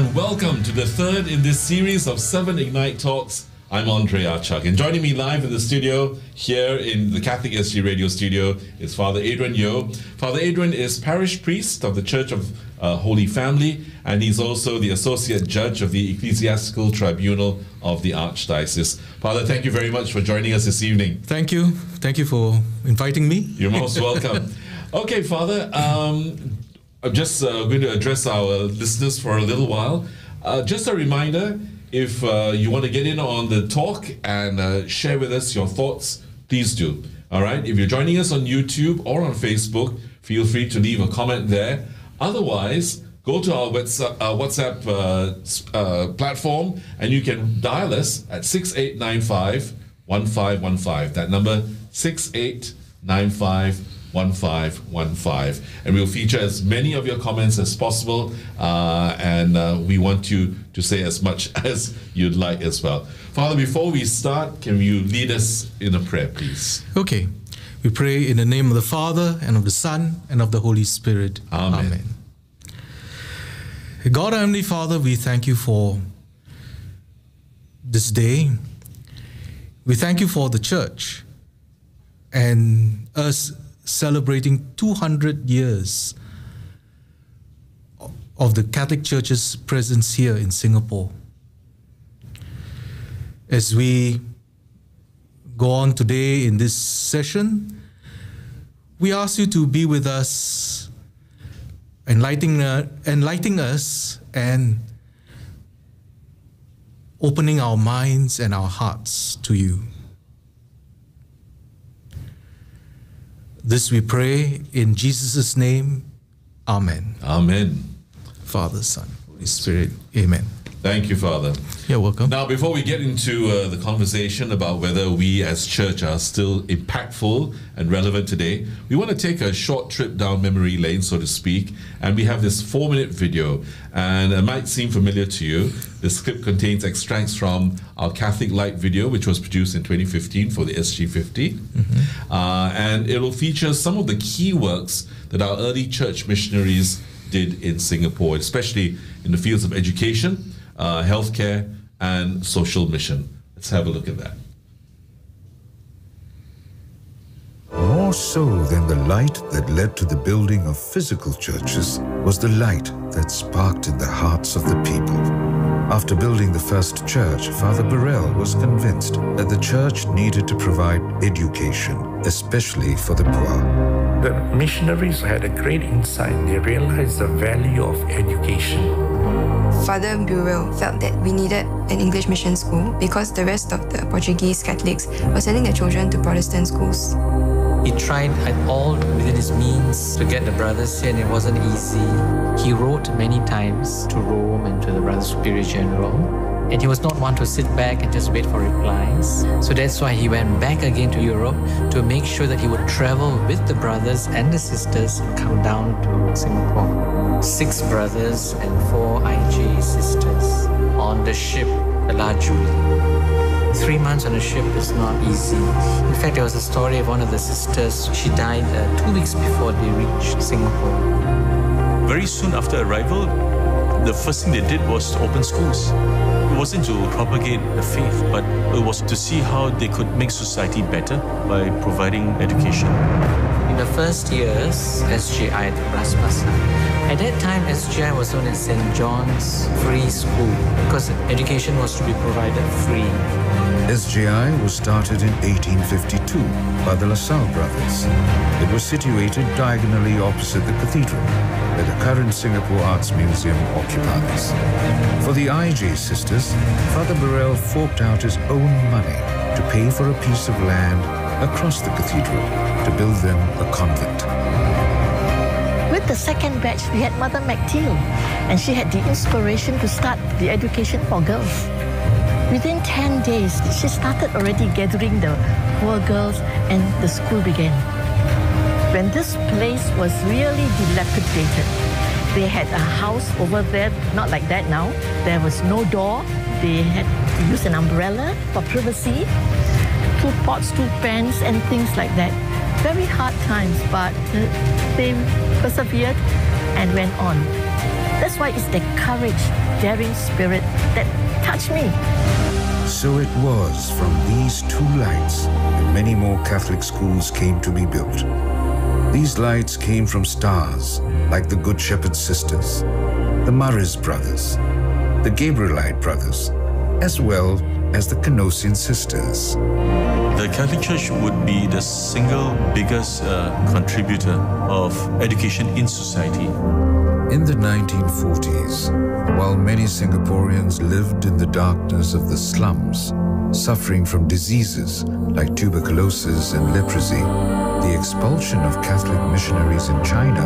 and welcome to the third in this series of 7 Ignite Talks. I'm Andre Archuk, and joining me live in the studio here in the Catholic SG Radio Studio is Father Adrian Yeo. Father Adrian is parish priest of the Church of Holy Family, and he's also the associate judge of the Ecclesiastical Tribunal of the Archdiocese. Father, thank you very much for joining us this evening. Thank you. Thank you for inviting me. You're most welcome. Okay, Father, I'm just going to address our listeners for a little while. Just a reminder, if you want to get in on the talk and share with us your thoughts, please do. All right. If you're joining us on YouTube or on Facebook, feel free to leave a comment there. Otherwise, go to our WhatsApp platform and you can dial us at 6895-1515. That number, 6895-1515. And we'll feature as many of your comments as possible. We want you to say as much as you'd like as well. Father, before we start, can you lead us in a prayer, please? Okay. We pray in the name of the Father, and of the Son, and of the Holy Spirit. Amen. Amen. God, our Heavenly Father, we thank you for this day. We thank you for the church and us celebrating 200 years of the Catholic Church's presence here in Singapore. As we go on today in this session, we ask you to be with us, enlightening us and opening our minds and our hearts to you. This we pray in Jesus' name. Amen. Amen. Father, Son, Holy Spirit. Amen. Thank you, Father. You're welcome. Now, before we get into the conversation about whether we as church are still impactful and relevant today, we want to take a short trip down memory lane, so to speak, and we have this 4-minute video, and it might seem familiar to you. This clip contains extracts from our Catholic Light video, which was produced in 2015 for the SG50, and it will feature some of the key works that our early church missionaries did in Singapore, especially in the fields of education, healthcare, and social mission. Let's have a look at that. More so than the light that led to the building of physical churches was the light that sparked in the hearts of the people. After building the first church, Father Burrell was convinced that the church needed to provide education, especially for the poor. The missionaries had a great insight. They realized the value of education. Father Burrell felt that we needed an English mission school because the rest of the Portuguese Catholics were sending their children to Protestant schools. He tried at all within his means to get the brothers here, and it wasn't easy. He wrote many times to Rome and to the Brother Superior General, and he was not one to sit back and just wait for replies. So that's why he went back again to Europe to make sure that he would travel with the brothers and the sisters and come down to Singapore. 6 brothers and 4 IJ sisters on the ship, the La Joliette. 3 months on a ship is not easy. In fact, there was a story of one of the sisters. She died 2 weeks before they reached Singapore. Very soon after arrival, the first thing they did was to open schools. It wasn't to propagate the faith, but it was to see how they could make society better by providing education. In the first years, SJI, the at that time, SJI was known as St. John's Free School because education was to be provided free. SJI was started in 1852 by the LaSalle brothers. It was situated diagonally opposite the cathedral, where the current Singapore Arts Museum occupies. For the IJ sisters, Father Burrell forked out his own money to pay for a piece of land across the cathedral to build them a convent. With the second batch, we had Mother McTeal, and she had the inspiration to start the education for girls. Within 10 days, she started already gathering the poor girls, and the school began. When this place was really dilapidated, they had a house over there, not like that now. There was no door. They had to use an umbrella for privacy, 2 pots, 2 pans, and things like that. Very hard times, but they persevered and went on. That's why it's the courage daring spirit that touched me. So it was from these two lights that many more Catholic schools came to be built. These lights came from stars like the Good Shepherd Sisters, the Marist Brothers, the Gabrielite Brothers, as well as the Canossian Sisters. The Catholic Church would be the single biggest contributor of education in society. In the 1940s, while many Singaporeans lived in the darkness of the slums, suffering from diseases like tuberculosis and leprosy, the expulsion of Catholic missionaries in China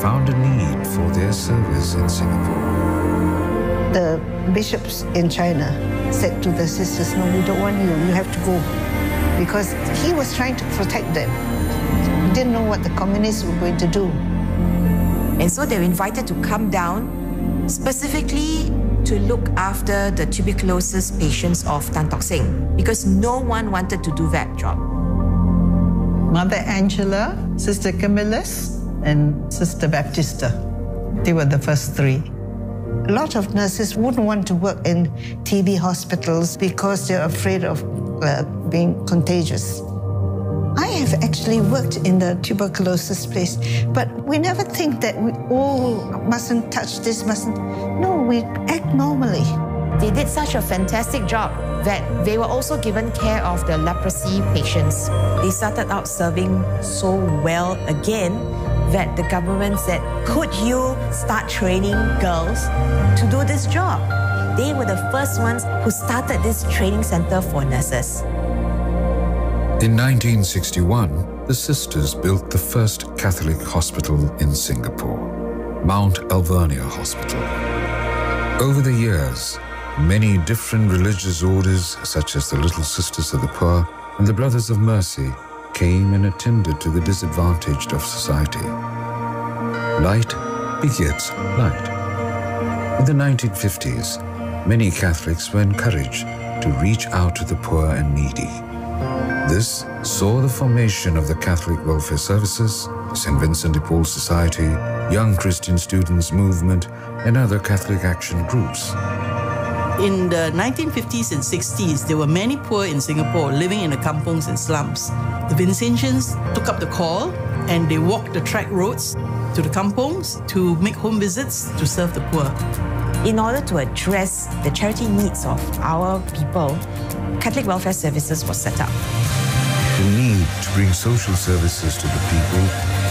found a need for their service in Singapore. The bishops in China said to the sisters, "No, we don't want you, you have to go." Because he was trying to protect them. He didn't know what the communists were going to do. And so they were invited to come down specifically to look after the tuberculosis patients of Tantoxing, because no one wanted to do that job. Mother Angela, Sister Camillus, and Sister Baptista. They were the first three. A lot of nurses wouldn't want to work in TB hospitals because they're afraid of being contagious. I have actually worked in the tuberculosis place, but we never think that we all mustn't touch this, mustn't. No, we act normally. They did such a fantastic job that they were also given care of the leprosy patients. They started out serving so well again that the government said, "Could you start training girls to do this job?" They were the first ones who started this training center for nurses. In 1961, the sisters built the first Catholic hospital in Singapore, Mount Alvernia Hospital. Over the years, many different religious orders, such as the Little Sisters of the Poor and the Brothers of Mercy, came and attended to the disadvantaged of society. Light begets light. In the 1950s, many Catholics were encouraged to reach out to the poor and needy. This saw the formation of the Catholic Welfare Services, St. Vincent de Paul Society, Young Christian Students Movement, and other Catholic action groups. In the 1950s and 60s, there were many poor in Singapore living in the kampongs and slums. The Vincentians took up the call and they walked the track roads to the kampongs to make home visits to serve the poor. In order to address the charity needs of our people, Catholic Welfare Services was set up. The need to bring social services to the people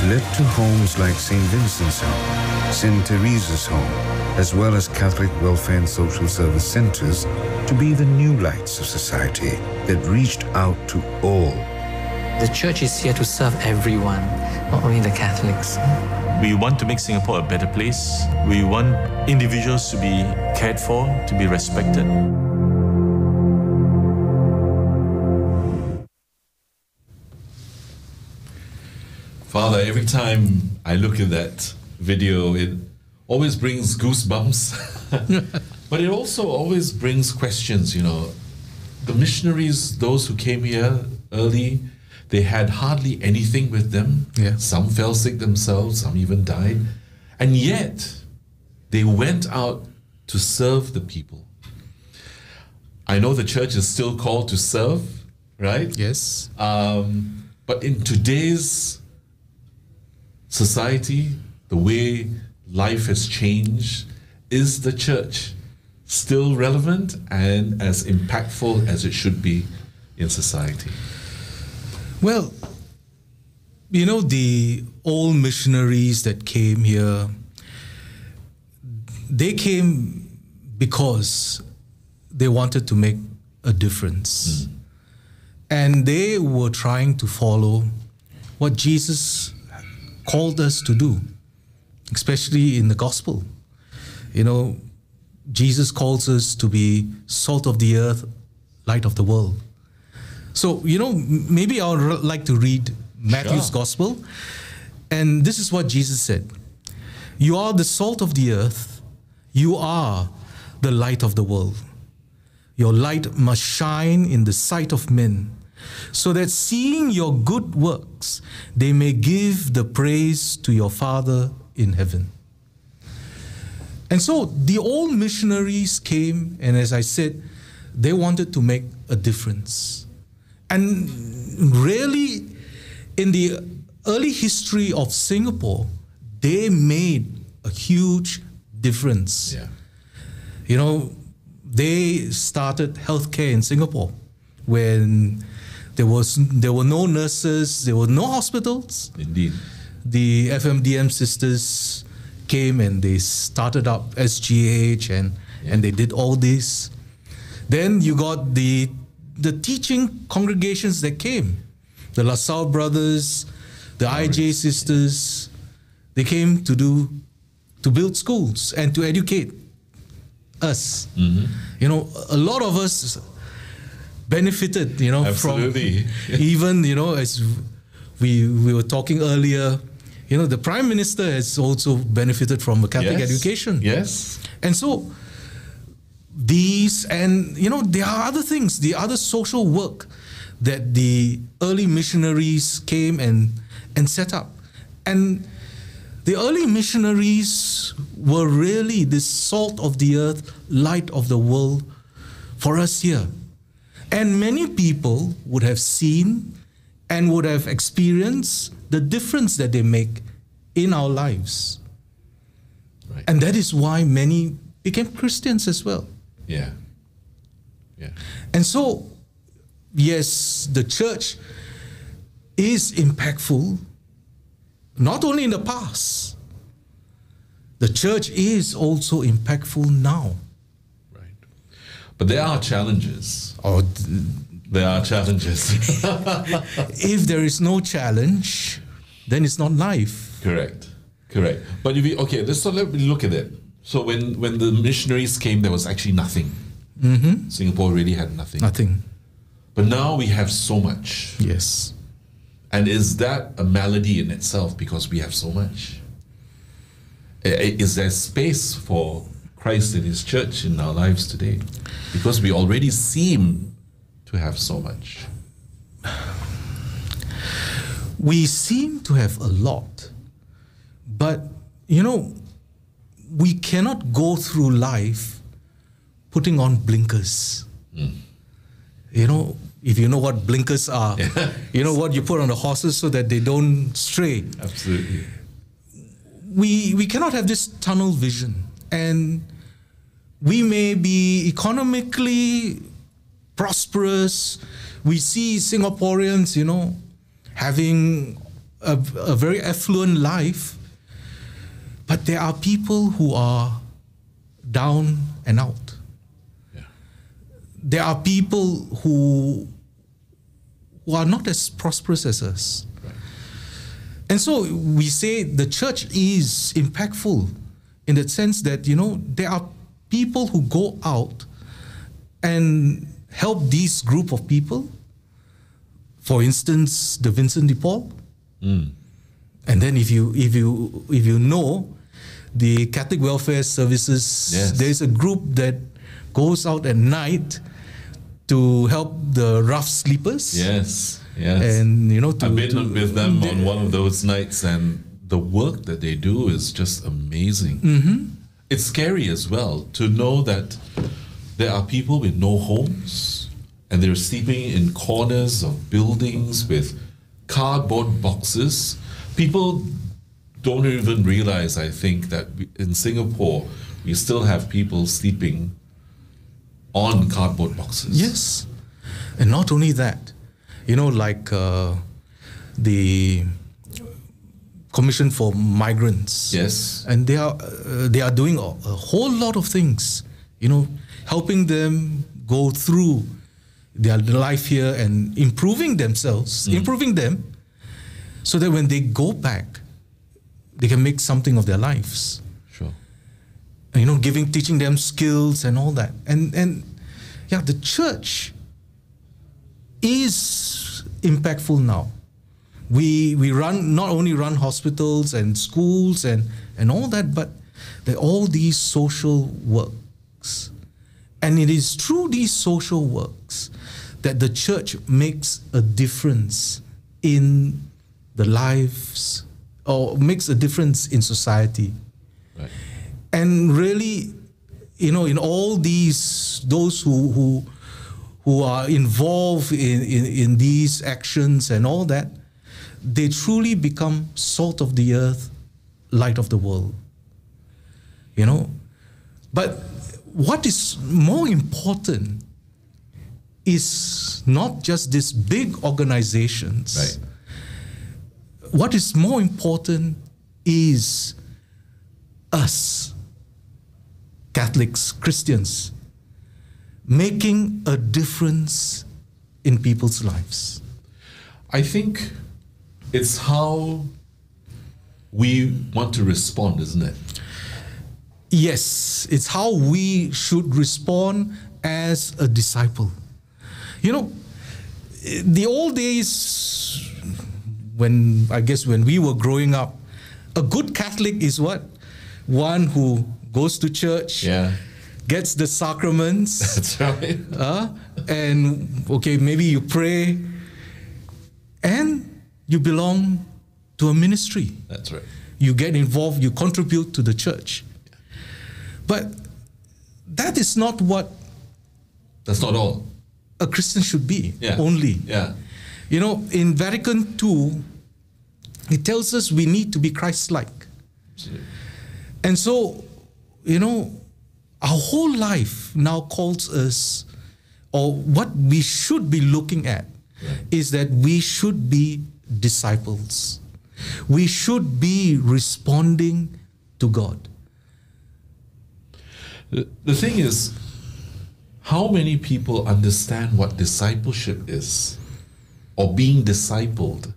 led to homes like St. Vincent's Home, St. Teresa's Home, as well as Catholic Welfare and Social Service Centres to be the new lights of society that reached out to all. The Church is here to serve everyone, not only the Catholics. We want to make Singapore a better place. We want individuals to be cared for, to be respected. Father, every time I look at that video, it always brings goosebumps. But it also always brings questions, you know. The missionaries, those who came here early, they had hardly anything with them. Yeah. Some fell sick themselves, some even died. And yet, they went out to serve the people. I know the church is still called to serve, right? Yes. But in today's society, the way life has changed, is the church still relevant and as impactful as it should be in society? Well, you know, the old missionaries that came here, they came because they wanted to make a difference. Mm. And they were trying to follow what Jesus called us to do, especially in the gospel. You know, Jesus calls us to be salt of the earth, light of the world. So, you know, maybe I would like to read Matthew's gospel. And this is what Jesus said. You are the salt of the earth. You are the light of the world. Your light must shine in the sight of men, so that seeing your good works, they may give the praise to your Father in heaven. And so the old missionaries came, and as I said, they wanted to make a difference. And really, in the early history of Singapore, they made a huge difference. Yeah. You know, they started healthcare in Singapore when there were no nurses, there were no hospitals. Indeed. The FMDM sisters came and they started up SGH and they did all this. Then you got the teaching congregations that came. The LaSalle brothers, the IJ sisters, they came to build schools and to educate us. Mm-hmm. You know, a lot of us benefited, you know, absolutely, from even, you know, as we were talking earlier, you know, the Prime Minister has also benefited from a Catholic education. Yes. And so these, and you know, there are other things, the other social work that the early missionaries came and set up. And the early missionaries were really the salt of the earth, light of the world for us here. And many people would have seen and would have experienced the difference that they make in our lives. Right. And that is why many became Christians as well. Yeah. Yeah. And so, yes, the church is impactful, not only in the past. The church is also impactful now. Right. But there are challenges. Oh, there are challenges. If there is no challenge, then it's not life. Correct. Correct. But if we, okay, let me look at it. So when the missionaries came, there was actually nothing. Mm-hmm. Singapore really had nothing. Nothing. But now we have so much. Yes. And is that a malady in itself because we have so much? Is there space for Christ and His church in our lives today? Because we already seem to have so much. We seem to have a lot. But, you know, we cannot go through life putting on blinkers. Mm. You know, if you know what blinkers are, yeah, you know what you put on the horses so that they don't stray. Absolutely. We cannot have this tunnel vision. And we may be economically prosperous. We see Singaporeans, you know, having a very affluent life. But there are people who are down and out. There are people who are not as prosperous as us. Right. And so we say the church is impactful in the sense that, you know, there are people who go out and help these group of people. For instance, the Vincent de Paul. Mm. And then if you know the Catholic Welfare Services, yes, there's a group that goes out at night to help the rough sleepers. Yes, yes. And, you know, I've been with them on one of those nights, and the work that they do is just amazing. Mm-hmm. It's scary as well to know that there are people with no homes, and they're sleeping in corners of buildings with cardboard boxes. People don't even realize, I think, that in Singapore, we still have people sleeping on cardboard boxes. Yes. And not only that, you know, like the Commission for Migrants. Yes. And they are doing a whole lot of things, you know, helping them go through their life here and improving themselves, mm, improving them, so that when they go back, they can make something of their lives. You know, teaching them skills and all that. And yeah, the church is impactful now. We run, not only run hospitals and schools and all that, but all these social works. And it is through these social works that the church makes a difference in the lives, or makes a difference in society. Right. And really, you know, in all these, those who are involved in these actions and all that, they truly become salt of the earth, light of the world, you know. But what is more important is not just these big organizations. Right. What is more important is us, Catholics, Christians, making a difference in people's lives. I think it's how we want to respond, isn't it? Yes, it's how we should respond as a disciple. You know, the old days, when I guess when we were growing up, a good Catholic is what? One who goes to church, yeah, gets the sacraments. That's right. And okay, maybe you pray, and you belong to a ministry. That's right. You get involved, you contribute to the church. Yeah. But that is not what... That's not all a Christian should be, yeah, only. Yeah. You know, in Vatican II, it tells us we need to be Christ-like. And so, you know, our whole life now calls us, or what we should be looking at, right, is that we should be disciples. We should be responding to God. The thing is, how many people understand what discipleship is, or being discipled,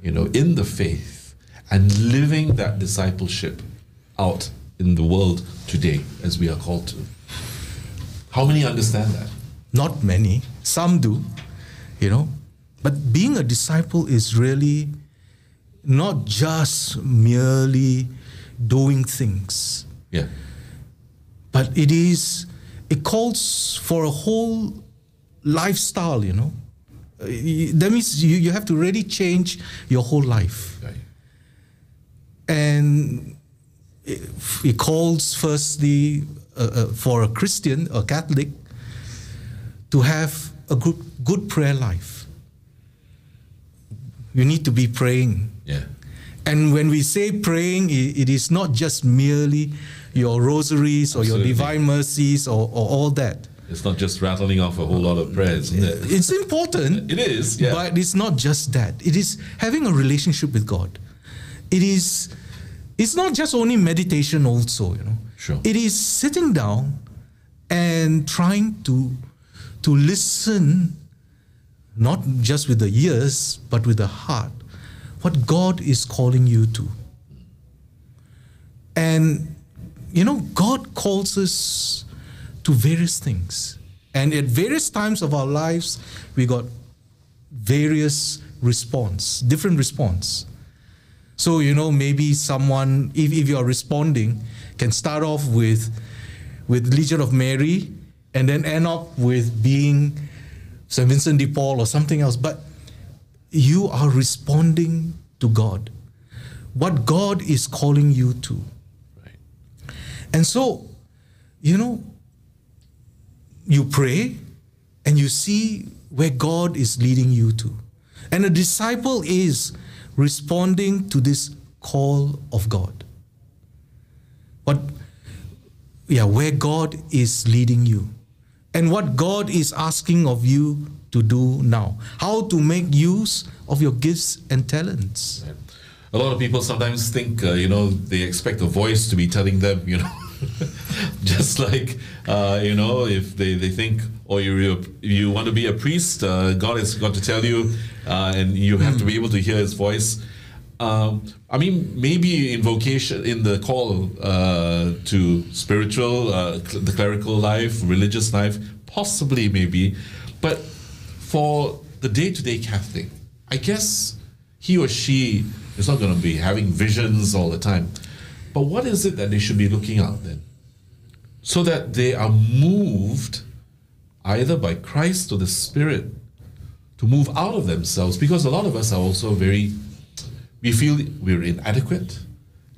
you know, in the faith, and living that discipleship out in the world today, as we are called to? How many understand that? Not many. Some do, you know. But being a disciple is really not just merely doing things. Yeah. But it is... It calls for a whole lifestyle, you know. That means you have to really change your whole life. Right. And it calls firstly for a Christian, a Catholic, to have a good prayer life. You need to be praying. Yeah. And when we say praying, it is not just merely your rosaries, absolutely, or your divine mercies, or all that. It's not just rattling off a whole lot of prayers, isn't it? It's important. It is, yeah. But it's not just that. It is having a relationship with God. It's not just only meditation also, you know. Sure. It is sitting down and trying to listen, not just with the ears, but with the heart, what God is calling you to. And you know, God calls us to various things. And at various times of our lives, we got various response, different response. So, you know, maybe someone, if you are responding, can start off with Legion of Mary and then end up with being St. Vincent de Paul or something else. But you are responding to God, what God is calling you to. And so, you know, you pray and you see where God is leading you to. And a disciple is responding to this call of God. Where God is leading you. And what God is asking of you to do now. How to make use of your gifts and talents. Right. A lot of people sometimes think, you know, they expect a voice to be telling them, you know, just like, you know, if they think, oh, you want to be a priest, God is going to tell you, and you have to be able to hear His voice. I mean, maybe in vocation, in the call to spiritual, the clerical life, religious life, possibly maybe, but for the day-to-day Catholic, I guess he or she is not going to be having visions all the time. But what is it that they should be looking out then? So that they are moved either by Christ or the Spirit to move out of themselves. Because a lot of us are also we feel we're inadequate,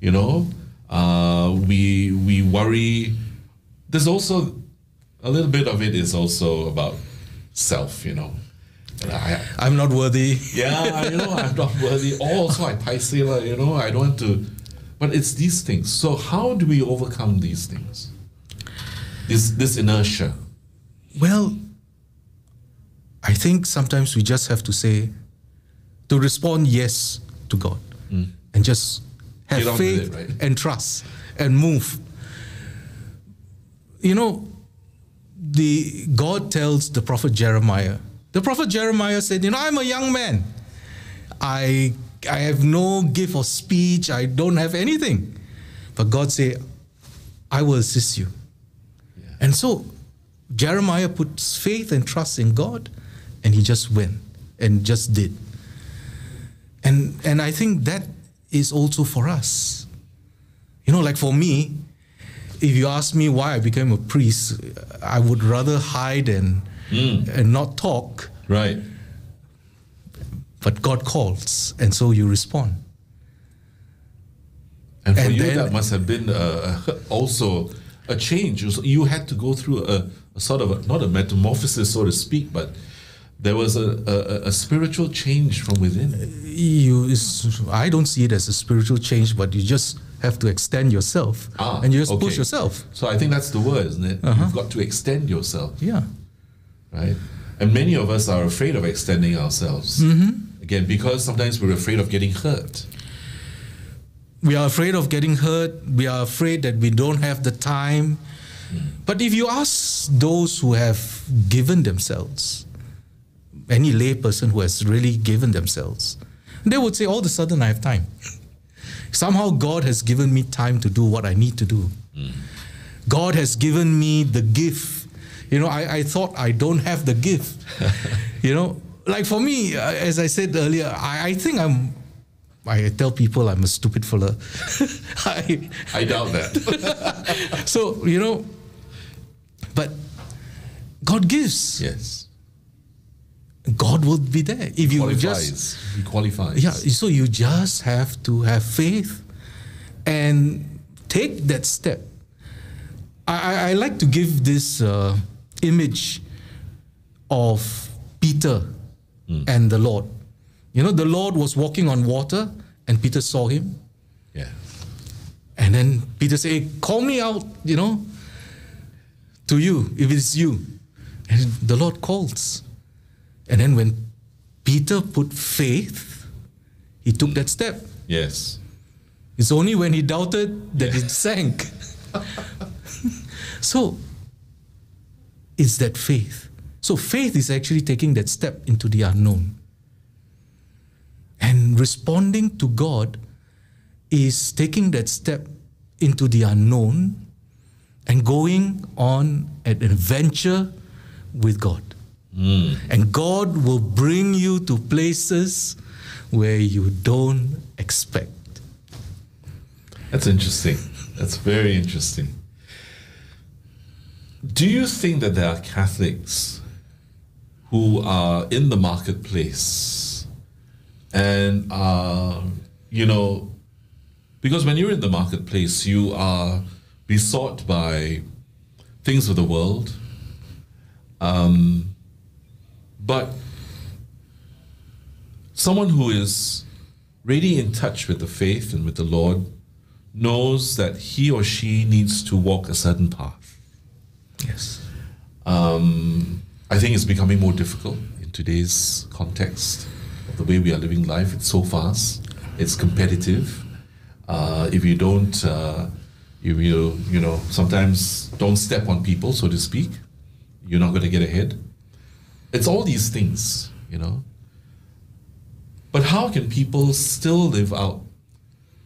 you know, We worry. There's also a little bit of it is also about self, you know. I'm not worthy. Yeah, you know, I'm not worthy. Also, I paisela, you know, I don't want to. But it's these things. So how do we overcome these things? This inertia. Well, I think sometimes we just have to say, to respond yes to God, and just have faith and trust and move. You know, God tells the prophet Jeremiah. The prophet Jeremiah said, you know, I'm a young man. I have no gift of speech. I don't have anything. But God said, I will assist you. Yeah. And so Jeremiah puts faith and trust in God, and he just went and just did. And I think that is also for us. You know, like for me, if you ask me why I became a priest, I would rather hide and not talk. Right. But God calls, and so you respond. And for you, that must have been also a change. You had to go through a sort of, not a metamorphosis, so to speak, but there was a spiritual change from within. I don't see it as a spiritual change, but you just have to extend yourself. And you just push yourself. So I think that's the word, isn't it? You've got to extend yourself. Yeah. Right? And many of us are afraid of extending ourselves. Again, because sometimes we're afraid of getting hurt. We are afraid of getting hurt. We are afraid that we don't have the time. But if you ask those who have given themselves, any lay person who has really given themselves, they would say, all of a sudden I have time. Somehow God has given me time to do what I need to do. God has given me the gift. You know, I thought I don't have the gift. You know, like for me, as I said earlier, I think I tell people I'm a stupid fella. I doubt that. So, you know, but God gives. Yes. God will be there. If you just, He qualifies. Yeah, so you just have to have faith and take that step. I like to give this image of Peter and the Lord. You know, the Lord was walking on water and Peter saw him. Yeah. And then Peter said, hey, call me out, you know, to you, if it's you. And the Lord calls. And then when Peter put faith, he took that step. Yes. It's only when he doubted that it sank. So, it's that faith. So faith is actually taking that step into the unknown. And responding to God is taking that step into the unknown and going on an adventure with God. And God will bring you to places where you don't expect. That's interesting. That's very interesting. Do you think that there are Catholics who are in the marketplace and are, you know, because when you're in the marketplace, you are besought by things of the world, but someone who is really in touch with the faith and with the Lord knows that he or she needs to walk a certain path. Yes. I think it's becoming more difficult in today's context of the way we are living life. It's so fast. It's competitive. If you don't, you know, sometimes don't step on people, so to speak, you're not going to get ahead. It's all these things, you know. But how can people still live out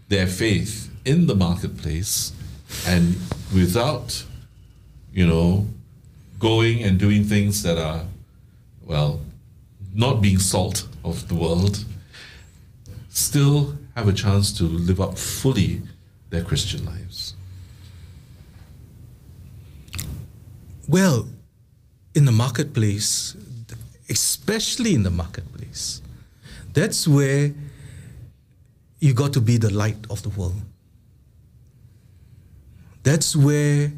their faith in the marketplace and without, you know, going and doing things that are, well, not being salt of the world, still have a chance to live up fully their Christian lives? Well, in the marketplace, especially in the marketplace, that's where you got to be the light of the world. That's where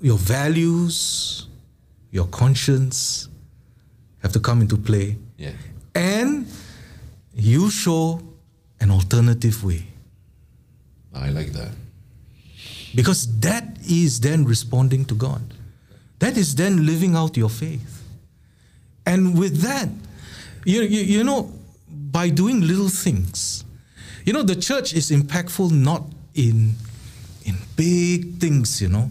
your values, your conscience have to come into play. Yeah. And you show an alternative way. I like that. Because that is then responding to God. That is then living out your faith. And with that, you know, by doing little things, you know, the church is impactful not in big things, you know.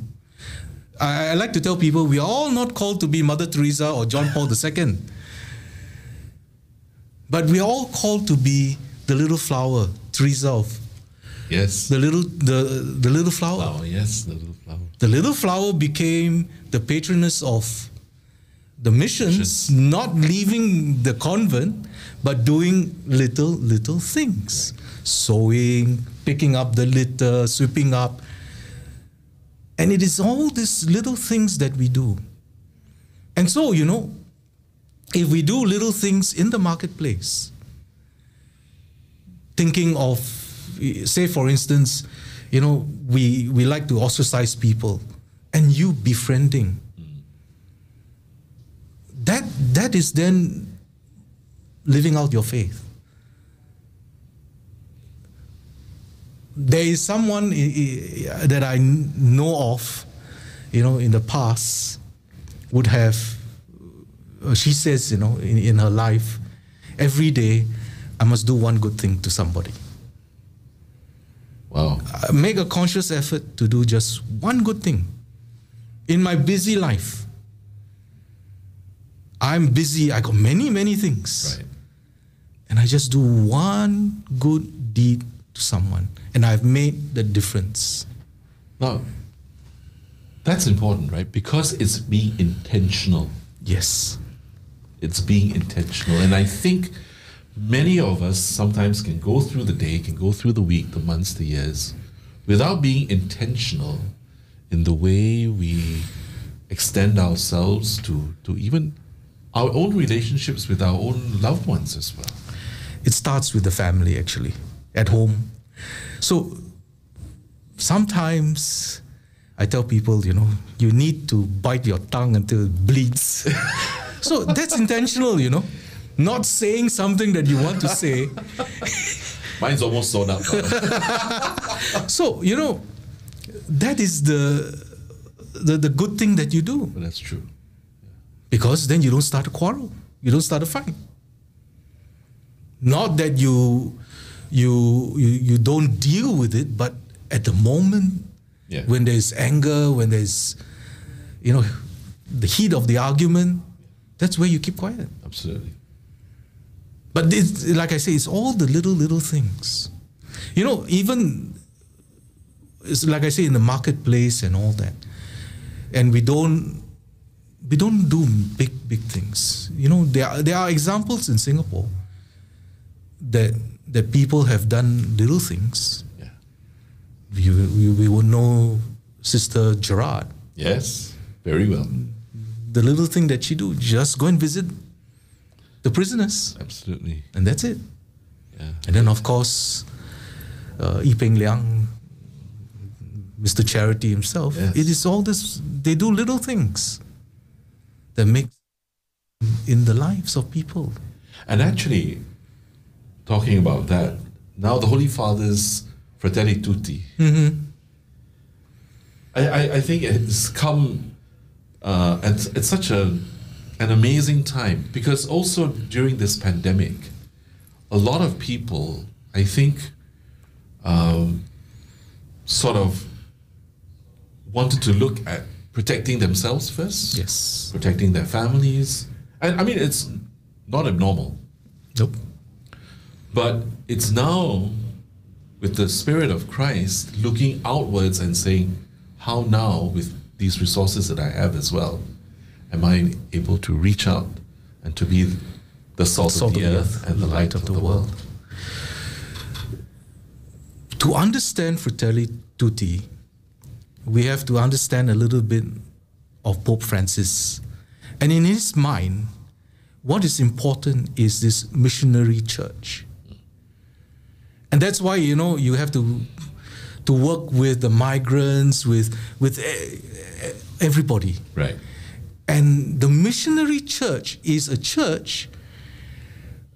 I like to tell people, we are all not called to be Mother Teresa or John Paul II. But we are all called to be the little flower, Teresa of... Yes. The little flower. Flower. Yes, the little flower. The little flower became the patroness of the missions, not leaving the convent, but doing little things. Right. Sewing, picking up the litter, sweeping up. And it is all these little things that we do. And so, you know, if we do little things in the marketplace, thinking of, say for instance, you know, we like to ostracize people, and you befriending. That is then living out your faith. There is someone that I know of, you know, in the past would have, she says, you know, in her life, every day, I must do one good thing to somebody. Wow. I make a conscious effort to do just one good thing. In my busy life, I'm busy, I got many things. Right. And I just do one good deed to someone. And I've made the difference. Now, that's important, right? Because it's being intentional. Yes. It's being intentional. And I think many of us sometimes can go through the day, can go through the week, the months, the years, without being intentional in the way we extend ourselves to even our own relationships with our own loved ones as well. It starts with the family, actually, at home. So sometimes I tell people, you know, you need to bite your tongue until it bleeds. So that's intentional, you know, not saying something that you want to say. Mine's almost sewn up. So, you know, that is the good thing that you do. Well, that's true. Because then you don't start a quarrel. You don't start a fight. Not that you don't deal with it, but at the moment, yeah, when there's anger, when there's, you know, the heat of the argument, that's where you keep quiet. Absolutely. But it's, like I say, it's all the little things. You know, even, it's like I say, in the marketplace and all that. And we don't do big things. You know, there are examples in Singapore that people have done little things. Yeah. We will know Sister Gerard. Yes, very well. The little thing that she do, just go and visit the prisoners. Absolutely. And that's it. Yeah. And then, of course, Ee Peng Liang, Mr. Charity himself. Yes. It is all this, they do little things that make in the lives of people. And actually, talking about that, now the Holy Father's Fratelli Tutti, I think it's come at such an amazing time, because also during this pandemic, a lot of people, I think, sort of wanted to look at protecting themselves first. Yes. Protecting their families. And I mean, it's not abnormal. Nope. But it's now, with the Spirit of Christ, looking outwards and saying, how now, with these resources that I have as well, am I able to reach out and to be the salt of the earth and the light of the world? To understand Fratelli Tutti, we have to understand a little bit of Pope Francis. And in his mind, what is important is this missionary church. And that's why, you know, you have to to work with the migrants, with everybody. Right. And the missionary church is a church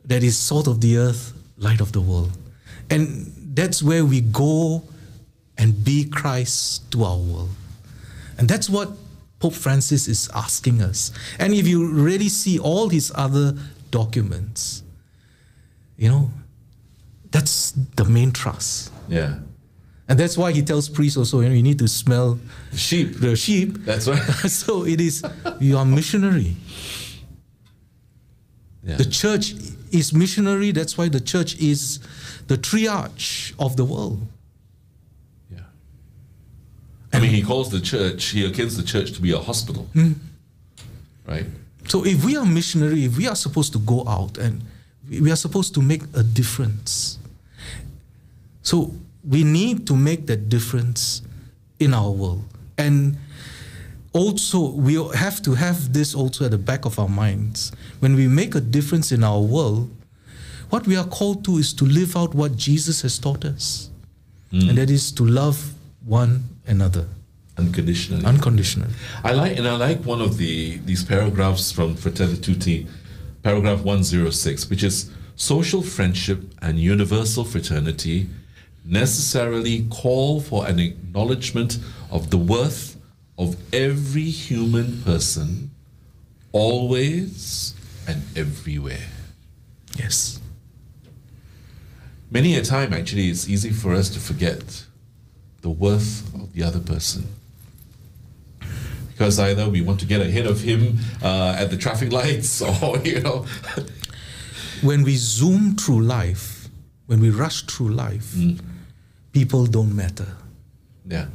that is salt of the earth, light of the world. And that's where we go and be Christ to our world. And that's what Pope Francis is asking us. And if you really see all his other documents, you know, that's the main thrust. Yeah. And that's why he tells priests also, you know, you need to smell sheep. The sheep. That's right. So it is, you are missionary. Yeah. The church is missionary. That's why the church is the triarch of the world. Yeah. I mean, he calls the church, he akins the church to be a hospital. Mm. Right? So if we are missionary, if we are supposed to go out and we are supposed to make a difference. So we need to make that difference in our world. And also, we have to have this also at the back of our minds. When we make a difference in our world, what we are called to is to live out what Jesus has taught us. Mm. And that is to love one another. Unconditionally. Unconditionally. I like one of these paragraphs from Fratelli Tutti, paragraph 106, which is, social friendship and universal fraternity necessarily call for an acknowledgement of the worth of every human person, always and everywhere. Yes. Many a time, actually, it's easy for us to forget the worth of the other person. Because either we want to get ahead of him at the traffic lights or, you know. When we zoom through life, when we rush through life, mm. people don't matter. Yeah.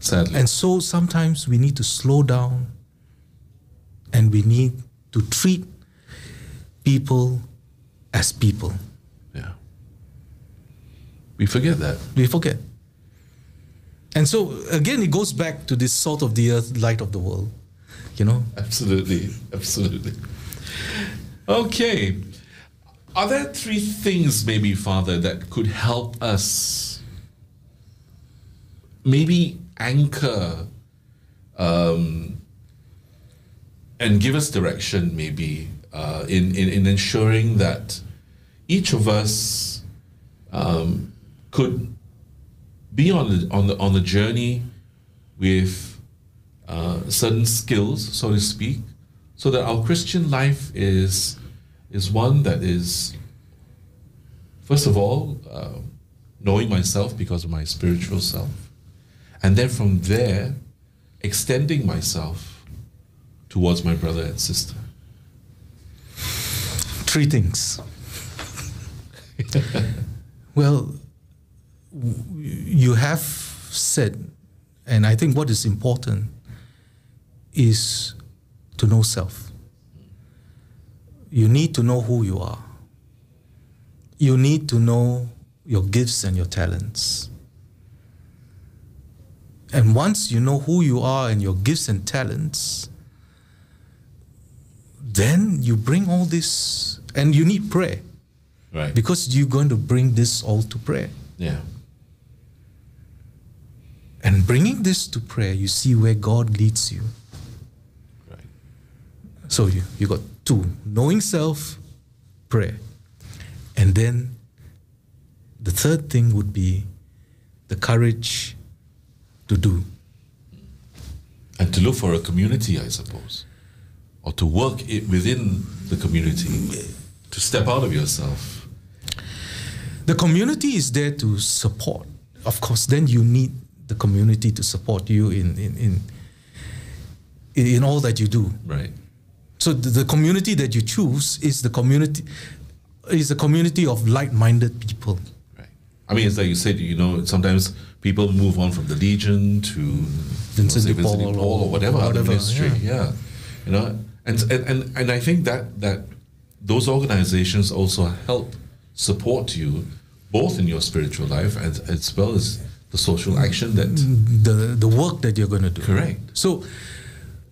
Sadly. And so sometimes we need to slow down and we need to treat people as people. Yeah. We forget that. We forget. And so, again, it goes back to this salt of the earth, light of the world, you know? Absolutely, absolutely. Okay. Are there three things, maybe, Father, that could help us maybe anchor and give us direction, maybe, in ensuring that each of us could be on the journey with certain skills, so to speak, so that our Christian life is one that is, first of all, knowing myself because of my spiritual self, and then from there, extending myself towards my brother and sister. Three things. Well, you have said, and I think what is important is to know self. You need to know who you are. You need to know your gifts and your talents. And once you know who you are and your gifts and talents, then you bring all this, and you need prayer. Right. Because you're going to bring this all to prayer. Yeah. And bringing this to prayer, you see where God leads you. Right. So you got two. Knowing self, prayer. And then the third thing would be the courage to do. And to look for a community, I suppose. Or to work within the community. To step out of yourself. The community is there to support. Of course, then you need the community to support you in all that you do. Right. So the community that you choose is the community of like-minded people. Right. I mean, it's like you said, you know, sometimes people move on from the Legion to Vincent de Paul or whatever ministry. Yeah. Yeah. You know, and I think that those organizations also help support you both in your spiritual life and as well as the social action that... The work that you're going to do. Correct. So,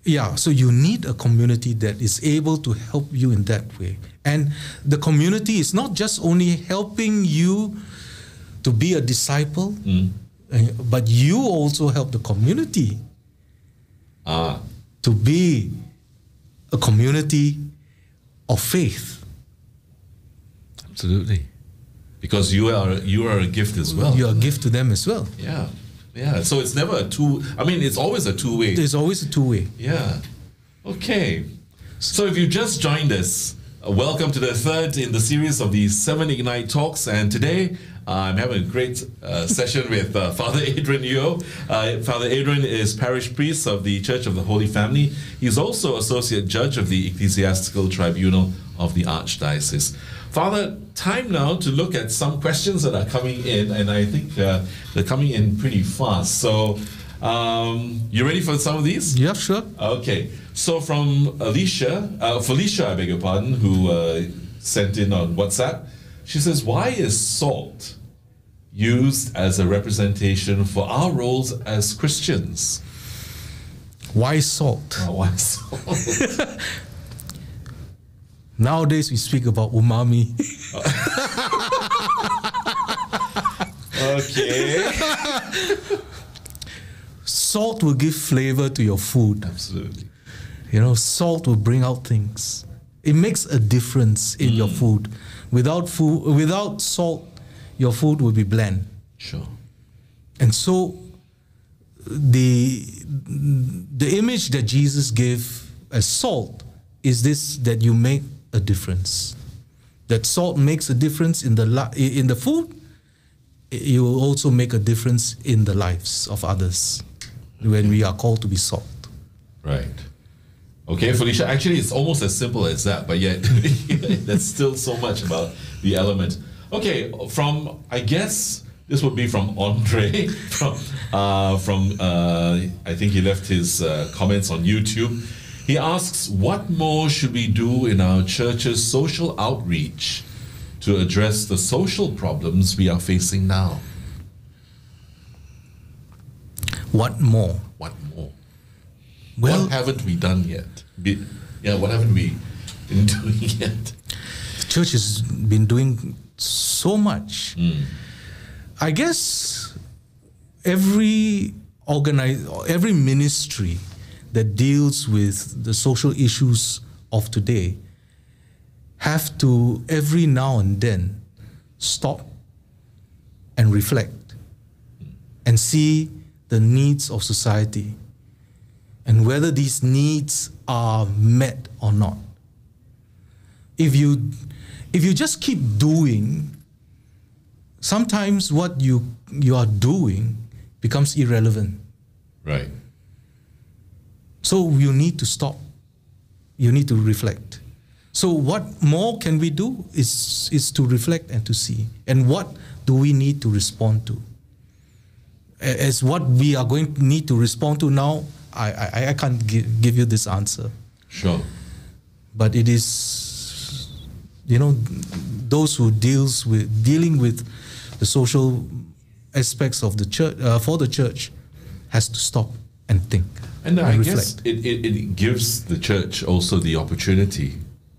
yeah, so you need a community that is able to help you in that way. And the community is not just only helping you to be a disciple, but you also help the community to be a community of faith. Absolutely. Because you are a gift as well. You are a gift to them as well. Yeah. Yeah. So it's never a two, I mean, it's always a two way. There's always a two way. Yeah. Okay. So if you just joined us, welcome to the third in the series of the 7 Ignite Talks. And today I'm having a great session with Father Adrian Yeo. Father Adrian is parish priest of the Church of the Holy Family. He's also associate judge of the Ecclesiastical Tribunal of the Archdiocese. Father, time now to look at some questions that are coming in, and I think they're coming in pretty fast. So, you ready for some of these? Yeah, sure. Okay. So from Felicia, I beg your pardon, who sent in on WhatsApp. She says, why is salt used as a representation for our roles as Christians? Why salt? Oh, why salt? Nowadays, we speak about umami. Okay. Salt will give flavor to your food. Absolutely. You know, salt will bring out things. It makes a difference in your food. Without salt, your food will be bland. Sure. And so, the image that Jesus gave as salt is this: that you make a difference. That salt makes a difference in the food. You will also make a difference in the lives of others when we are called to be salt. Right. Okay, Felicia, actually it's almost as simple as that, but yet that's still so much about the element. Okay, from, I guess this would be from Andre, I think he left his comments on YouTube. He asks, what more should we do in our church's social outreach to address the social problems we are facing now? What more? What more? Well, what haven't we done yet? What haven't we been doing yet? The church has been doing so much. I guess every ministry that deals with the social issues of today have to, every now and then, stop and reflect and see the needs of society and whether these needs are met or not. If you just keep doing, sometimes what you are doing becomes irrelevant. Right. So you need to stop. You need to reflect. So what more can we do is to reflect and to see. And what do we need to respond to? As what we are going to need to respond to now, I can't give you this answer. Sure. But it is, you know, those who dealing with the social aspects of the church, for the church, has to stop and think. And I guess it gives the church also the opportunity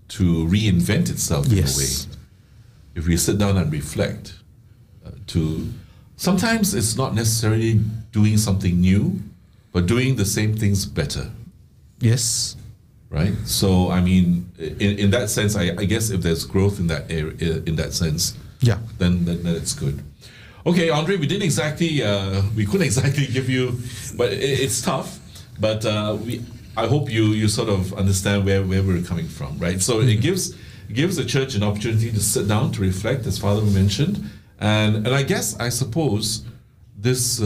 to reinvent itself in a way. If we sit down and reflect, sometimes it's not necessarily doing something new, but doing the same things better. Yes. Right? So, I mean, in that sense, I guess if there's growth in that area, in that sense, then it's good. Okay, Andre, we couldn't exactly give you, but it's tough. But I hope you sort of understand where we're coming from, right? So it gives the church an opportunity to sit down, to reflect, as Father mentioned. And I guess, I suppose, this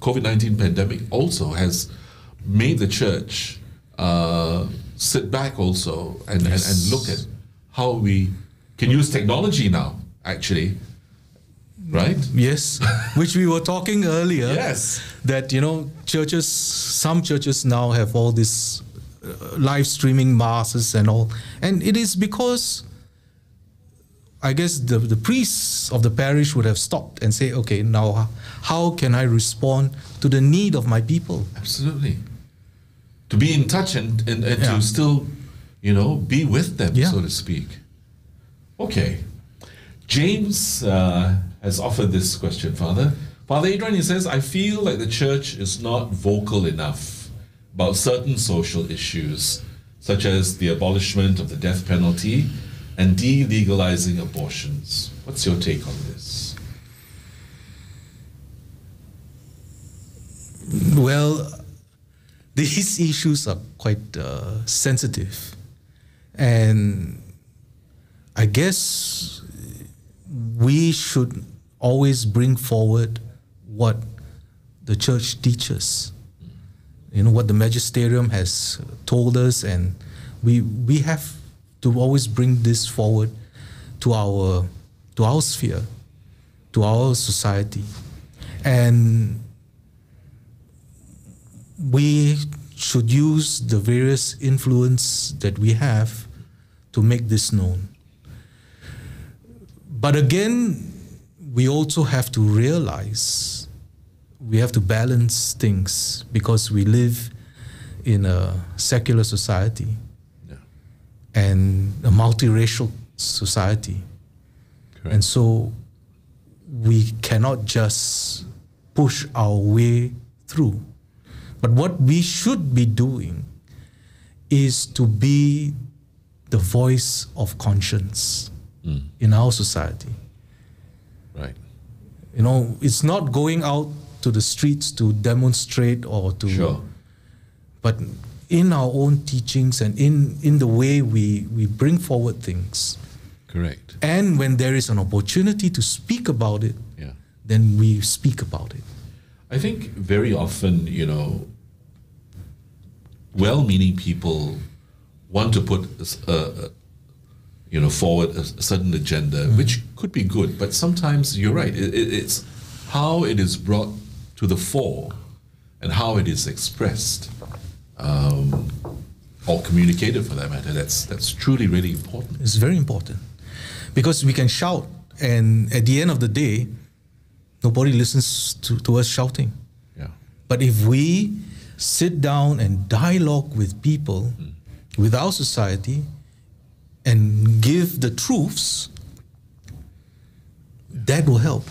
COVID-19 pandemic also has made the church sit back also and look at how we can use technology now, actually. Right? Yes, which we were talking earlier. Yes, that, you know, some churches now have all this live streaming masses and all, and it is because I guess the priests of the parish would have stopped and say, okay, now how can I respond to the need of my people? Absolutely. To be in touch and to still, you know, be with them, so to speak. Okay. James has offered this question, Father. Father Adrian, he says, I feel like the church is not vocal enough about certain social issues, such as the abolishment of the death penalty and delegalizing abortions. What's your take on this? Well, these issues are quite sensitive. And I guess we should always bring forward what the church teaches, you know, what the magisterium has told us, and we have to always bring this forward to our sphere, to our society. And we should use the various influence that we have to make this known. But again, we also have to realize we have to balance things because we live in a secular society and a multiracial society. Correct. And so we cannot just push our way through. But what we should be doing is to be the voice of conscience in our society. Right. You know, it's not going out to the streets to demonstrate or to... Sure. But in our own teachings and in the way we bring forward things. Correct. And when there is an opportunity to speak about it, then we speak about it. I think very often, you know, well-meaning people want to put, you know, forward a certain agenda, which could be good, but sometimes you're right. It's how it is brought to the fore and how it is expressed, or communicated for that matter. That's truly really important. It's very important because we can shout, and at the end of the day, nobody listens to us shouting. Yeah. But if we sit down and dialogue with people, with our society, and give the truths, that will help.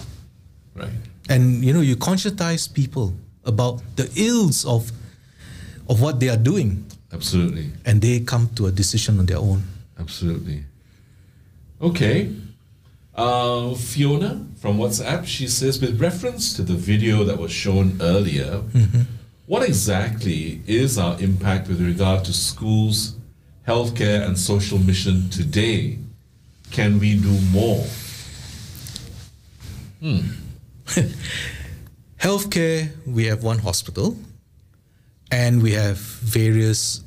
Right. And you know, you conscientize people about the ills of what they are doing. Absolutely. And they come to a decision on their own. Absolutely. Okay. Fiona from WhatsApp, she says, with reference to the video that was shown earlier, what exactly is our impact with regard to schools, healthcare, and social mission today? Can we do more? Healthcare, we have one hospital, and we have various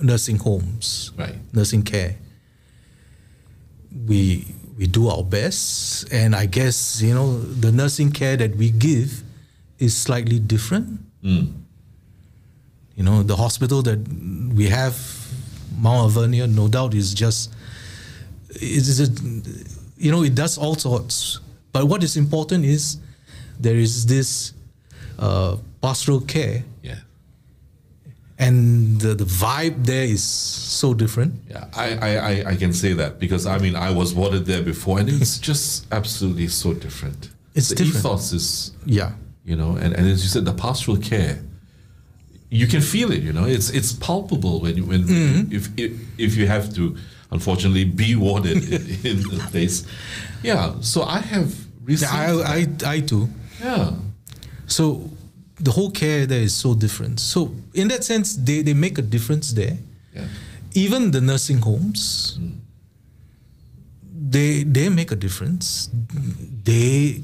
nursing homes, nursing care. We do our best, and I guess, you know, the nursing care that we give is slightly different. You know, the hospital that we have, Mount Alvernia, no doubt is just, you know, it does all sorts. But what is important is there is this pastoral care, and the vibe there is so different. Yeah, I can say that because, I mean, I was warded there before, and it's just absolutely so different. It's different. The ethos is, you know, and as you said, the pastoral care, you can feel it, you know, it's palpable when you, if you have to, unfortunately, be warded in the place. Yeah, so I have received I too. Yeah. So the whole care there is so different. So in that sense, they make a difference there. Yeah. Even the nursing homes, they make a difference. They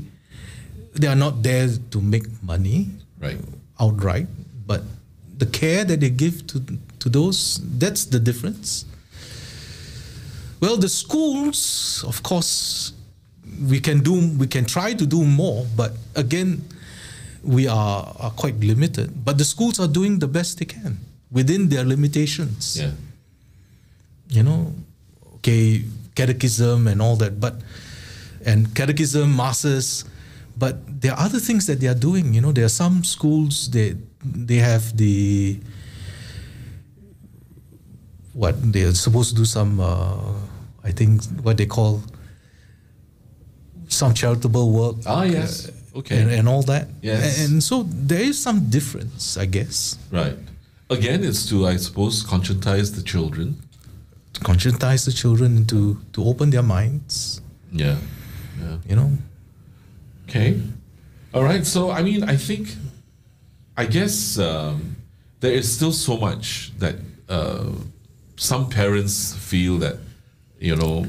are not there to make money outright, but the care that they give to those, that's the difference. Well, the schools, of course, we can try to do more, but again, we are quite limited, but the schools are doing the best they can within their limitations. Yeah. You know, okay, catechism and all that, but, and catechism, masses, but there are other things that they are doing. You know, there are some schools, they have the, what, they're supposed to do some, I think, what they call some charitable work. Ah, yes. Okay. And all that. Yes. And so there is some difference, I guess. Right. Again, it's to, I suppose, conscientize the children. Conscientize the children to open their minds. Yeah. Yeah. You know? Okay. All right. So, I mean, I think, I guess there is still so much that some parents feel that, you know,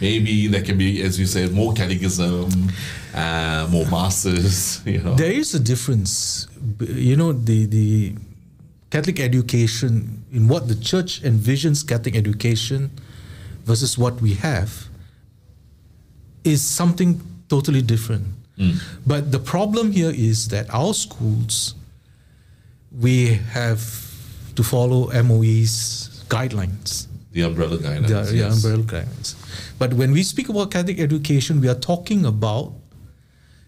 maybe there can be, as you said, more catechism, more masses, you know. There is a difference. You know, the Catholic education, in what the church envisions Catholic education versus what we have, is something totally different. Mm. But the problem here is that our schools, we have to follow MOE's guidelines. The umbrella guidelines. The umbrella guidelines. But when we speak about Catholic education, we are talking about,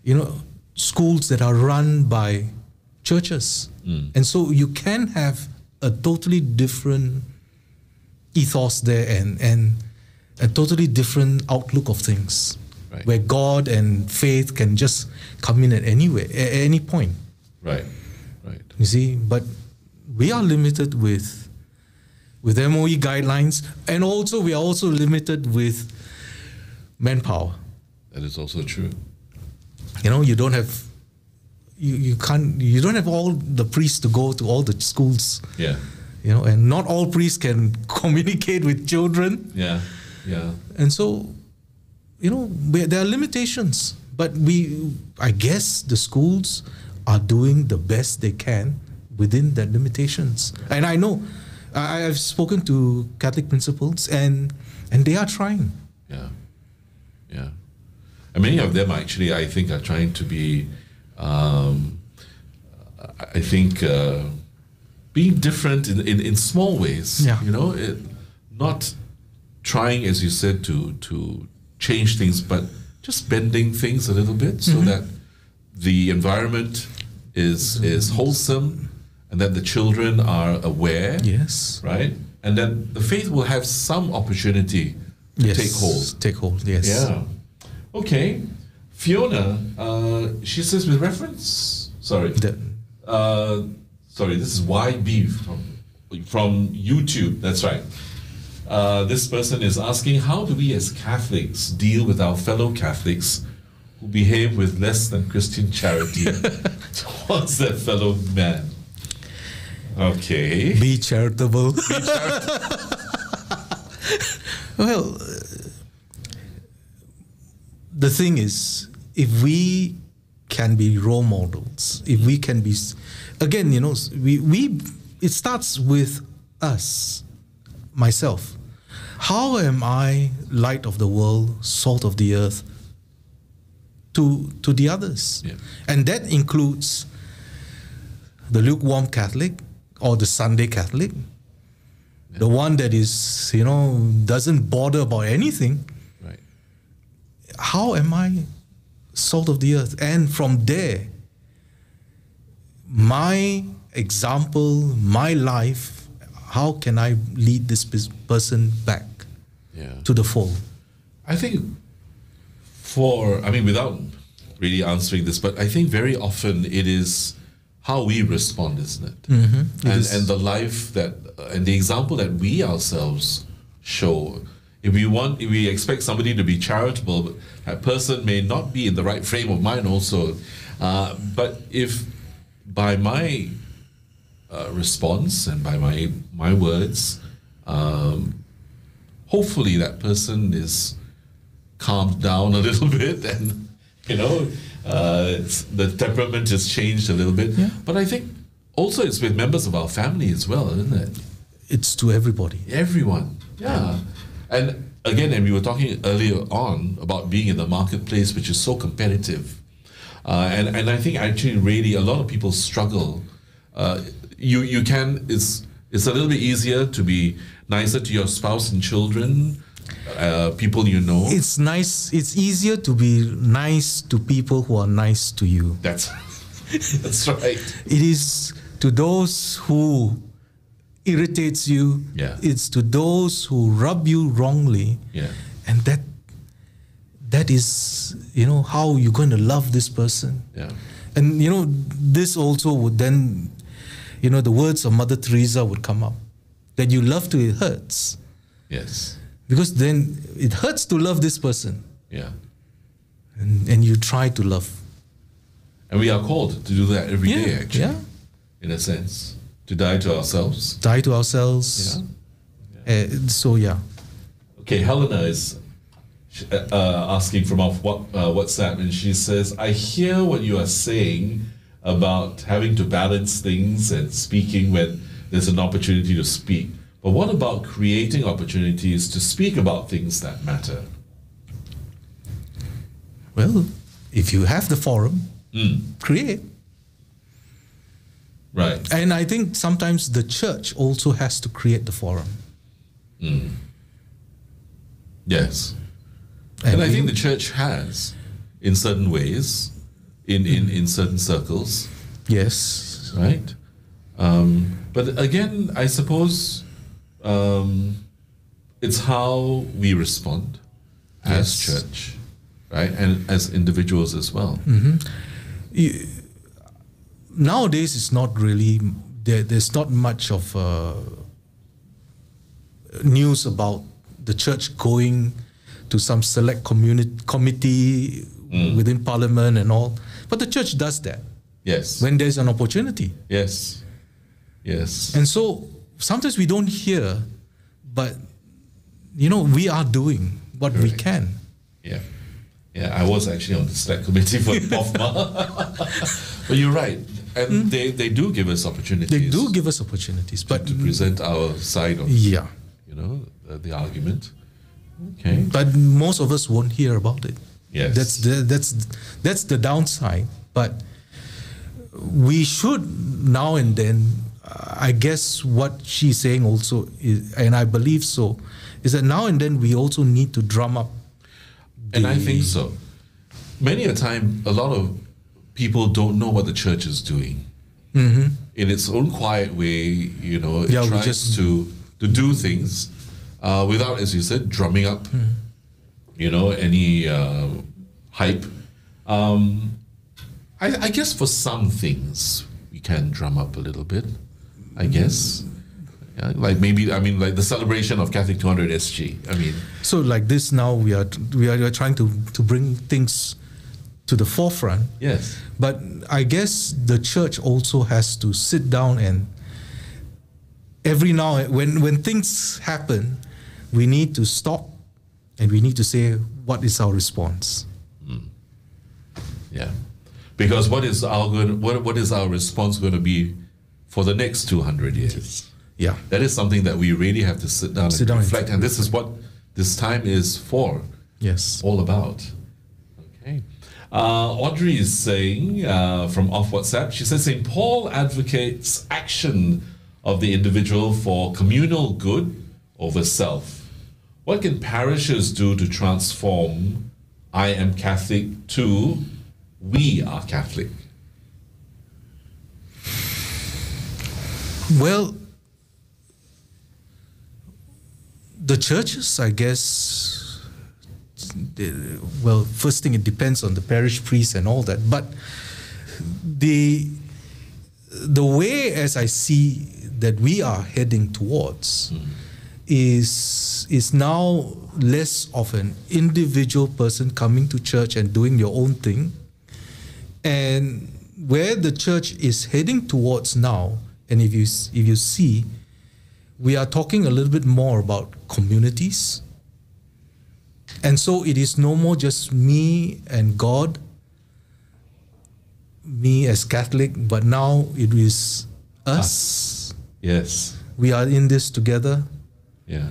you know, schools that are run by churches. Mm. And so you can have a totally different ethos there and a totally different outlook of things, right, where God and faith can just come in at any way, at any point. Right, right. You see, but we are limited with MOE guidelines, and also we are also limited with manpower. That is also true. You know, you don't have, you don't have all the priests to go to all the schools. Yeah. You know, and not all priests can communicate with children. Yeah, yeah. And so, you know, there are limitations, but I guess the schools are doing the best they can within the limitations. And I know, I've spoken to Catholic principals, and they are trying. Yeah, yeah. And many of them actually, I think, are trying to be, I think, being different in small ways. Yeah. You know, not trying, as you said, to change things, but just bending things a little bit, mm-hmm, so that the environment is wholesome, and that the children are aware, yes, right, and that the faith will have some opportunity to, yes, take hold. Take hold, yes. Yeah. Okay, Fiona, she says with reference. Sorry, sorry. This is YB from YouTube. That's right. This person is asking, how do we as Catholics deal with our fellow Catholics who behave with less than Christian charity towards their fellow man? Okay. Be charitable. Be charitable. Well, the thing is, if we can be role models, if we can be, again, you know, it starts with us, myself. How am I light of the world, salt of the earth, to the others? Yeah. And that includes the lukewarm Catholic, or the Sunday Catholic, yeah, the one that is, you know, doesn't bother about anything. Right. How am I salt of the earth? And from there, my example, my life, how can I lead this person back, yeah, to the fold? I think I mean, without really answering this, but I think very often it is how we respond, isn't it? Mm-hmm. And the life that, and the example that we ourselves show. If we expect somebody to be charitable, but that person may not be in the right frame of mind also. But if by my response and by my words, hopefully that person is calmed down a little bit and, you know, the temperament has changed a little bit, yeah, but I think also it's with members of our family as well, isn't it? It's to everybody, everyone. Yeah, and again, and we were talking earlier on about being in the marketplace, which is so competitive, and I think actually really a lot of people struggle. It's a little bit easier to be nicer to your spouse and children. People you know. It's nice. It's easier to be nice to people who are nice to you. That's right. It is to those who irritates you. Yeah. It's to those who rub you wrongly. Yeah. And that that is, you know, how you're going to love this person. Yeah. And, you know, this also would then, you know, the words of Mother Teresa would come up. That you love till it hurts. Yes. Because then it hurts to love this person. Yeah. And you try to love. And we are called to do that every day, actually. Yeah. In a sense. To die to ourselves. Die to ourselves. Yeah. So, yeah. Okay, Helena is asking from off WhatsApp, and she says, I hear what you are saying about having to balance things and speaking when there's an opportunity to speak. But what about creating opportunities to speak about things that matter? Well, if you have the forum, create. Right. And I think sometimes the church also has to create the forum. Mm. Yes. And I think the church has, in certain ways, in certain circles. Yes. Right? But again, I suppose it's how we respond as church, right? And as individuals as well. Mm-hmm. Nowadays, it's not really, there's not much of news about the church going to some select committee within parliament and all. But the church does that. Yes. When there's an opportunity. Yes. Yes. And so sometimes we don't hear, but, you know, we are doing what we can. Yeah. Yeah, I was actually on the select committee for POFMA. But you're right. And they do give us opportunities. They do give us opportunities. But to present our side of, you know, the argument. Okay. But most of us won't hear about it. Yes. That's the downside. But we should now and then, I guess what she's saying also, is, and I believe so, is that now and then we also need to drum up. And I think so. Many a time, a lot of people don't know what the church is doing. Mm-hmm. In its own quiet way, you know, it tries to do things without, as you said, drumming up, you know, any hype. I guess for some things, we can drum up a little bit, I guess. Yeah, like maybe, I mean, like the celebration of Catholic 200 SG. I mean, so like this now, we are trying to bring things to the forefront. Yes. But I guess the church also has to sit down and every now and when things happen, we need to stop and we need to say, what is our response? Mm. Yeah. Because what is our response going to be for the next 200 years? Yeah, that is something that we really have to sit down and reflect. And this is what this time is for. Yes, all about. Okay, Audrey is saying from off WhatsApp. She says St. Paul advocates action of the individual for communal good over self. What can parishes do to transform? I am Catholic to we are Catholic. Well. The churches, I guess, well, first thing, it depends on the parish priest and all that. But the way, as I see, that we are heading towards is now less of an individual person coming to church and doing your own thing. And where the church is heading towards now, and if you see, we are talking a little bit more about communities. And so it is no more just me and God, me as Catholic, but now it is us. Yes. We are in this together. Yeah.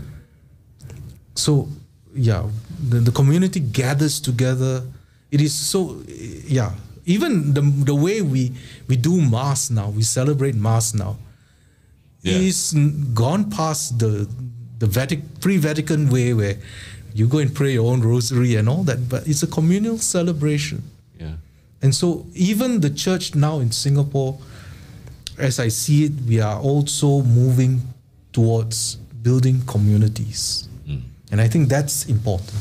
So, yeah, the community gathers together. It is so, yeah. Even the way we do Mass now, we celebrate Mass now. Yeah. He's gone past the pre-Vatican way where you go and pray your own rosary and all that, but it's a communal celebration. Yeah. And so even the church now in Singapore, as I see it, we are also moving towards building communities. Mm. And I think that's important.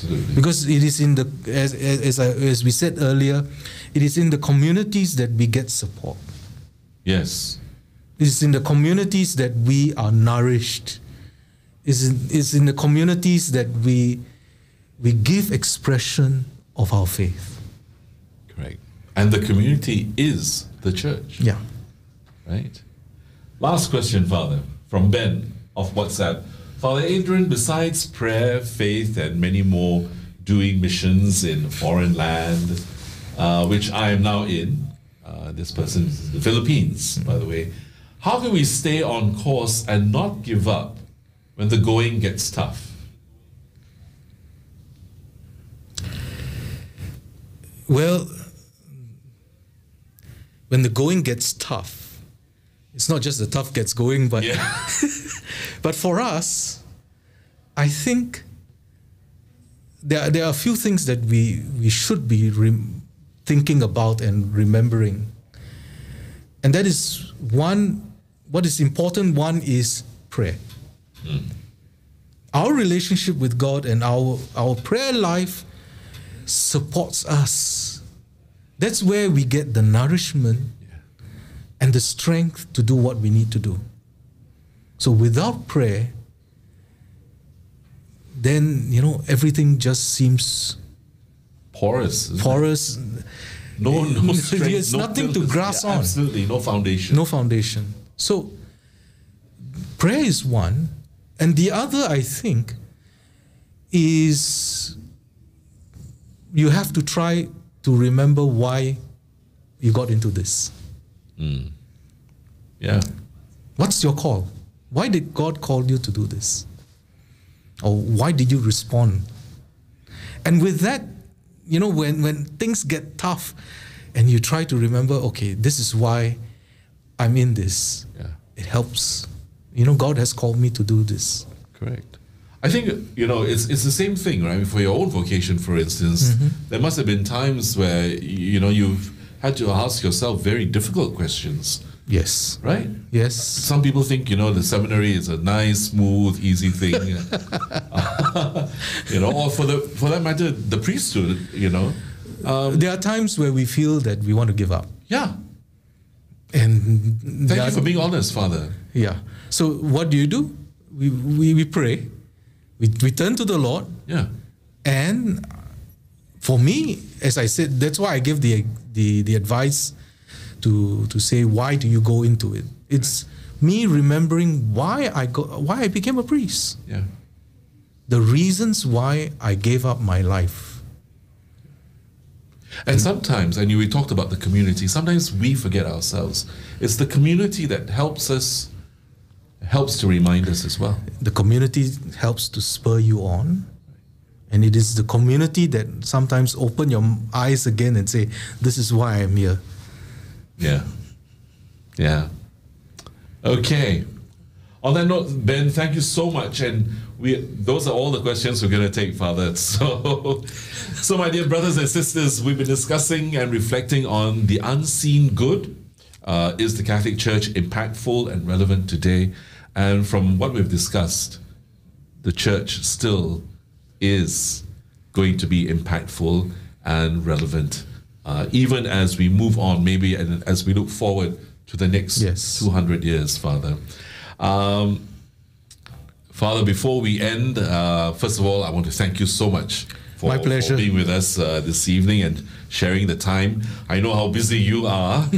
Absolutely. Because it is in the, as we said earlier, it is in the communities that we get support. Yes. It is in the communities that we are nourished. It's in the communities that we give expression of our faith. Correct. And the community is the church. Yeah. Right? Last question, Father, from Ben of WhatsApp. Father Adrian, besides prayer, faith, and many more, doing missions in foreign land, which I am now in, this person is the Philippines, by the way, how can we stay on course and not give up when the going gets tough? Well, when the going gets tough, it's not just the tough gets going, but yeah. But for us, I think there are a few things that we should be thinking about and remembering. And that is one, what is important, one is prayer. Mm. Our relationship with God and our prayer life supports us. That's where we get the nourishment and the strength to do what we need to do. So without prayer, then, you know, everything just seems porous. Porous. No strength, there's nothing to grasp on. Absolutely, no foundation. No foundation. So prayer is one, and the other, I think, is you have to try to remember why you got into this. Mm. Yeah. What's your call? Why did God call you to do this? Or why did you respond? And with that, you know, when things get tough and you try to remember, okay, this is why I'm in this. Yeah. It helps. You know, God has called me to do this. Correct. I think, you know, it's the same thing, right? For your own vocation, for instance, mm-hmm. there must have been times where, you know, you've had to ask yourself very difficult questions. Yes. Right? Yes. Some people think, you know, the seminary is a nice, smooth, easy thing. You know, or for that matter, the priesthood, you know. There are times where we feel that we want to give up. Yeah. And thank you for being honest, Father. Yeah. So what do? We pray. We turn to the Lord. Yeah. And for me, as I said, that's why I give the advice to say, why do you go into it? It's me remembering why I became a priest. Yeah. The reasons why I gave up my life. And sometimes, and we talked about the community, sometimes we forget ourselves. It's the community that helps to remind us as well. The community helps to spur you on. And it is the community that sometimes open your eyes again and say, this is why I'm here. Yeah. Yeah. Okay. On that note, Ben, thank you so much. And those are all the questions we're going to take, Father. So my dear brothers and sisters, we've been discussing and reflecting on the unseen good. Is the Catholic Church impactful and relevant today? And from what we've discussed, the Church still is going to be impactful and relevant, even as we move on, maybe, and as we look forward to the next 200 years, Father. Father, before we end, first of all, I want to thank you so much for being with us this evening and sharing the time. I know how busy you are.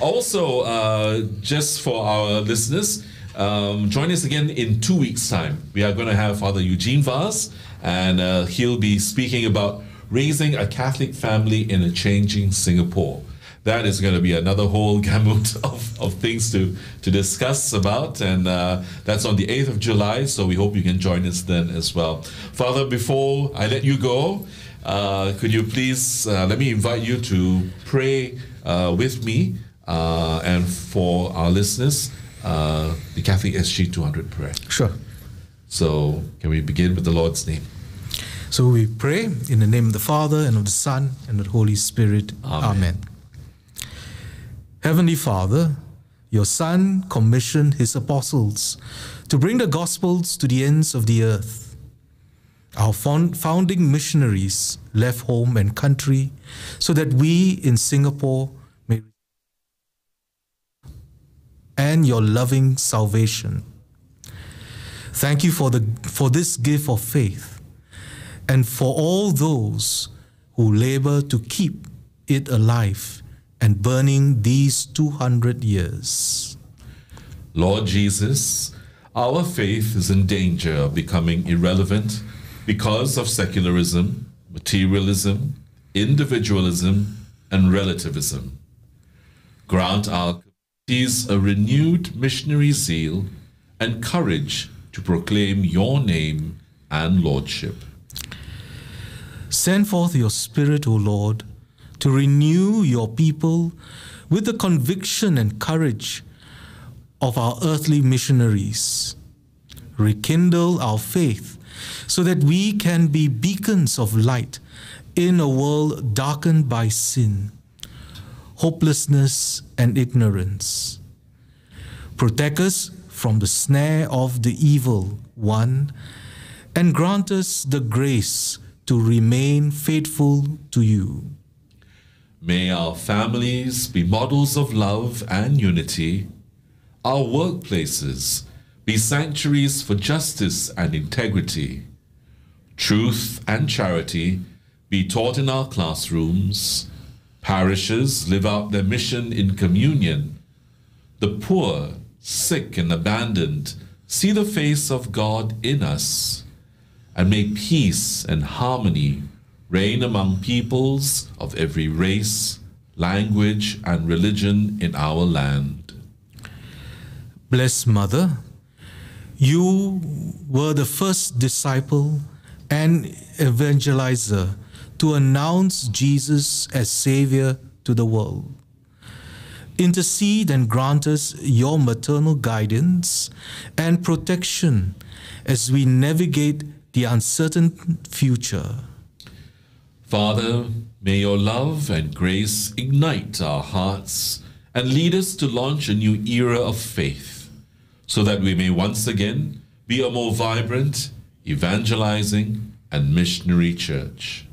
Also, just for our listeners, join us again in 2 weeks' time. We are going to have Father Eugene Vaz, and he'll be speaking about raising a Catholic family in a changing Singapore. That is going to be another whole gamut of things to discuss about, and that's on the 8th of July, so we hope you can join us then as well. Father, before I let you go, could you please let me invite you to pray with me and for our listeners, the Catholic SG 200 prayer. Sure. So can we begin with the Lord's name? So we pray in the name of the Father, and of the Son, and of the Holy Spirit. Amen. Heavenly Father, your Son commissioned his apostles to bring the Gospels to the ends of the earth. Our founding missionaries left home and country so that we in Singapore may and your loving salvation. Thank you for this gift of faith and for all those who labor to keep it alive and burning these 200 years. Lord Jesus, our faith is in danger of becoming irrelevant because of secularism, materialism, individualism, and relativism. Grant our communities a renewed missionary zeal and courage to proclaim your name and lordship. Send forth your Spirit, O Lord, to renew your people with the conviction and courage of our earthly missionaries. Rekindle our faith so that we can be beacons of light in a world darkened by sin, hopelessness, and ignorance. Protect us from the snare of the evil one and grant us the grace to remain faithful to you. May our families be models of love and unity, our workplaces be sanctuaries for justice and integrity. Truth and charity be taught in our classrooms. Parishes live out their mission in communion. The poor, sick, and abandoned see the face of God in us. And may peace and harmony reign among peoples of every race, language, and religion in our land. Blessed Mother, you were the first disciple and evangelizer to announce Jesus as Savior to the world. Intercede and grant us your maternal guidance and protection as we navigate the uncertain future. Father, may your love and grace ignite our hearts and lead us to launch a new era of faith, so that we may once again be a more vibrant, evangelizing, and missionary church.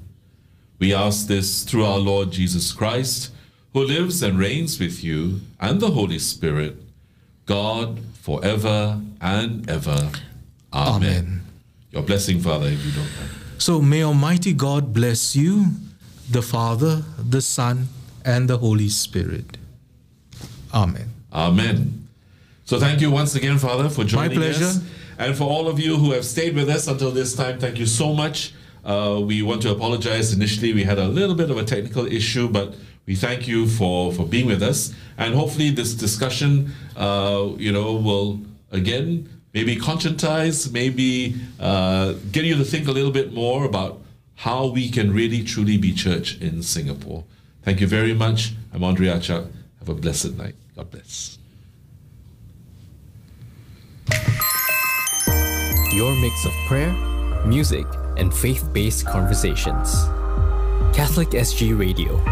We ask this through our Lord Jesus Christ, who lives and reigns with you and the Holy Spirit, God, forever and ever. Amen. Amen. Your blessing, Father, if you don't mind. So may Almighty God bless you, the Father, the Son, and the Holy Spirit. Amen. Amen. So thank you once again, Father, for joining us. My pleasure. And for all of you who have stayed with us until this time, thank you so much. We want to apologize. Initially, we had a little bit of a technical issue, but we thank you for being with us. And hopefully this discussion, will again maybe conscientize, maybe get you to think a little bit more about how we can really truly be church in Singapore. Thank you very much. I'm Andre Archuk. Have a blessed night. God bless. Your mix of prayer, music, and faith-based conversations. Catholic SG Radio.